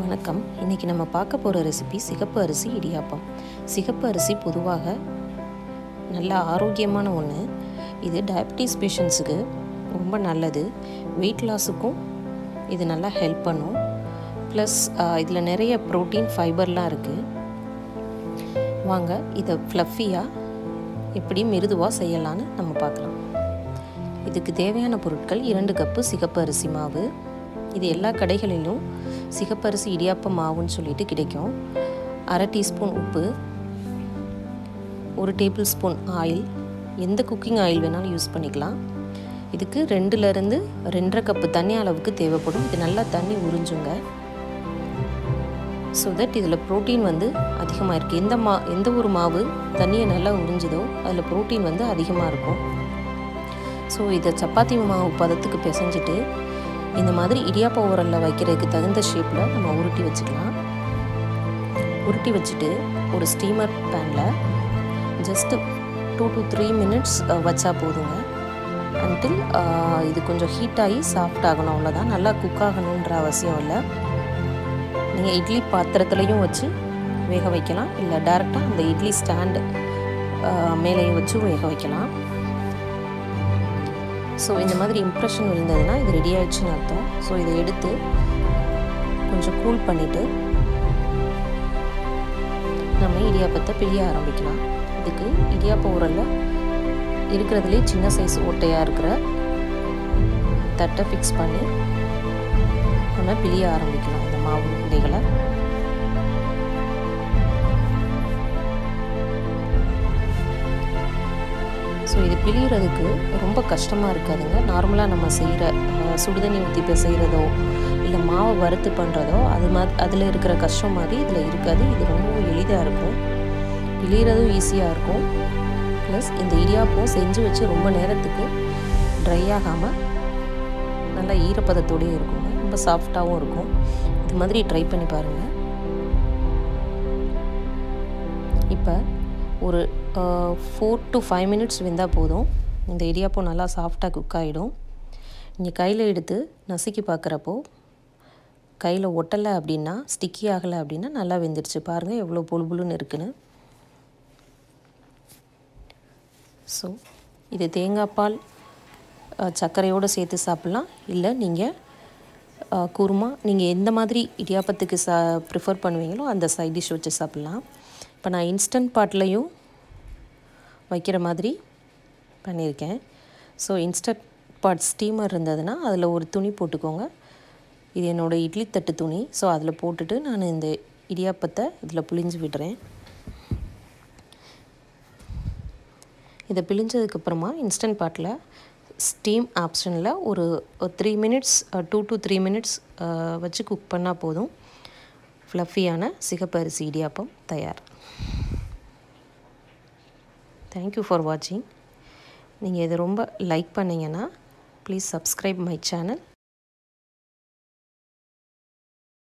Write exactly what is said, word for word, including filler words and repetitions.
வணக்கம். இன்னைக்கு நம்ம பார்க்க போகிற ரெசிபி சிகப்பு அரிசி இடியாப்பம். சிகப்பு அரிசி பொதுவாக நல்ல ஆரோக்கியமான ஒன்று. இது டயபெட்டிஸ் பேஷண்ட்ஸுக்கு ரொம்ப நல்லது. வெயிட் லாஸுக்கும் இது நல்லா ஹெல்ப் பண்ணும். ப்ளஸ் இதில் நிறைய ப்ரோட்டீன் ஃபைபர்லாம் இருக்குது. வாங்க இதை ஃப்ளஃபியாக எப்படி மிருதுவாக செய்யலான்னு நம்ம பார்க்கலாம். இதுக்கு தேவையான பொருட்கள் இரண்டு கப்பு சிகப்பு அரிசி மாவு. இது எல்லா கடைகளிலும் சிகப்பரிசி இடியாப்பம் மாவுன்னு சொல்லிட்டு கிடைக்கும். அரை டீஸ்பூன் உப்பு, ஒரு டேபிள் ஸ்பூன் ஆயில், எந்த குக்கிங் ஆயில் வேணாலும் யூஸ் பண்ணிக்கலாம். இதுக்கு ரெண்டுலேருந்து ரெண்டரை கப்பு தண்ணி அளவுக்கு தேவைப்படும். இது நல்லா தண்ணி உறிஞ்சுங்க, ஸோ தட் இதில் ப்ரோட்டீன் வந்து அதிகமாக இருக்குது. எந்த மா எந்த ஒரு மாவு தண்ணியை நல்லா உறிஞ்சுதோ அதில் ப்ரோட்டீன் வந்து அதிகமாக இருக்கும். ஸோ இதை சப்பாத்தி மாவு பதத்துக்கு பிசைஞ்சிட்டு இந்த மாதிரி இடியாப்ப உரலில் வைக்கிறதுக்கு தகுந்த ஷேப்பில் நம்ம உருட்டி வச்சுக்கலாம். உருட்டி வச்சுட்டு ஒரு ஸ்டீமர் பேனில் just two to three minutes வச்சா போதுங்க. அன்டில் இது கொஞ்சம் ஹீட்டாகி சாஃப்ட் ஆகணும், அவ்வளோதான். நல்லா குக் ஆகணுன்ற அவசியம் இல்லை. நீங்கள் இட்லி பாத்திரத்துலையும் வச்சு வேக வைக்கலாம், இல்லை டேரெக்டாக அந்த இட்லி ஸ்டாண்ட் மேலேயும் வச்சு வேக வைக்கலாம். ஸோ இந்த மாதிரி இம்ப்ரெஷன் விழுந்ததுன்னா இது ரெடி ஆகிடுச்சுன்னு அர்த்தம். ஸோ இதை எடுத்து கொஞ்சம் கூல் பண்ணிவிட்டு நம்ம இடியாப்பத்தை பிழிய ஆரம்பிக்கலாம். இதுக்கு இடியாப்ப உரலில் இருக்கிறதுலே சின்ன சைஸ் ஓட்டையாக இருக்கிற தட்டை ஃபிக்ஸ் பண்ணி நம்ம பிழிய ஆரம்பிக்கலாம். இந்த மாவு உருண்டைகளை ஸோ இது பிழிகிறதுக்கு ரொம்ப கஷ்டமாக இருக்காதுங்க. நார்மலாக நம்ம செய்கிற சுடுதண்ணி ஊற்றி பிசைகிறதோ இல்லை மாவை வறுத்து பண்ணுறதோ அது மாதிரி அதில் இருக்கிற கஷ்டம் மாதிரி இதில் இருக்காது. இது ரொம்ப எளிதாக இருக்கும், பிழிகிறதும் ஈஸியாக இருக்கும். ப்ளஸ் இந்த இடியாப்பம் செஞ்சு வச்சு ரொம்ப நேரத்துக்கு ட்ரை ஆகாமல் நல்லா ஈரப்பதத்தோடையும் இருக்குங்க, ரொம்ப சாஃப்டாகவும் இருக்கும். இது மாதிரி ட்ரை பண்ணி பாருங்கள். இப்போ ஒரு ஃபோர் டு ஃபைவ் மினிட்ஸ் வெந்தால் போதும், இந்த இடியாப்பம் நல்லா சாஃப்டாக குக் ஆகிடும். நீங்கள் கையில் எடுத்து நசுக்கி பார்க்குறப்போ கையில் ஒட்டலை அப்படின்னா, ஸ்டிக்கி ஆகலை அப்படின்னா நல்லா வெந்துடுச்சு. பாருங்கள் எவ்வளோ பொழுபுலுன்னு இருக்குன்னு. ஸோ இது தேங்காய் பால் சர்க்கரையோடு சேர்த்து சாப்பிட்லாம், இல்லை நீங்கள் குருமா, நீங்கள் எந்த மாதிரி இடியாப்பத்துக்கு சா ப்ரிஃபர் பண்ணுவீங்களோ அந்த சைட் டிஷ் வச்சு சாப்பிட்லாம். இப்போ நான் இன்ஸ்டன்ட் பாட்லேயும் வைக்கிற மாதிரி பண்ணியிருக்கேன். ஸோ இன்ஸ்டன்ட் பாட் ஸ்டீமர் இருந்ததுன்னா அதில் ஒரு துணி போட்டுக்கோங்க. இது என்னோடய இட்லி தட்டு துணி. ஸோ அதில் போட்டுட்டு நான் இந்த இடியாப்பத்தை இதில் பிழிஞ்சு விடுறேன். இதை பிழிஞ்சதுக்கப்புறமா இன்ஸ்டன்ட் பாட்டில் ஸ்டீம் ஆப்ஷனில் ஒரு three minutes two to three minutes வச்சு குக் பண்ணால் போதும். ஃப்ளஃபியான சிகப்பு அரிசி இடியாப்பம் தயார். தேங்க்யூ ஃபார் வாட்சிங். நீங்கள் இதை ரொம்ப லைக் பண்ணிங்கன்னா ப்ளீஸ் சப்ஸ்கிரைப் மை சேனல்.